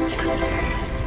Accepted.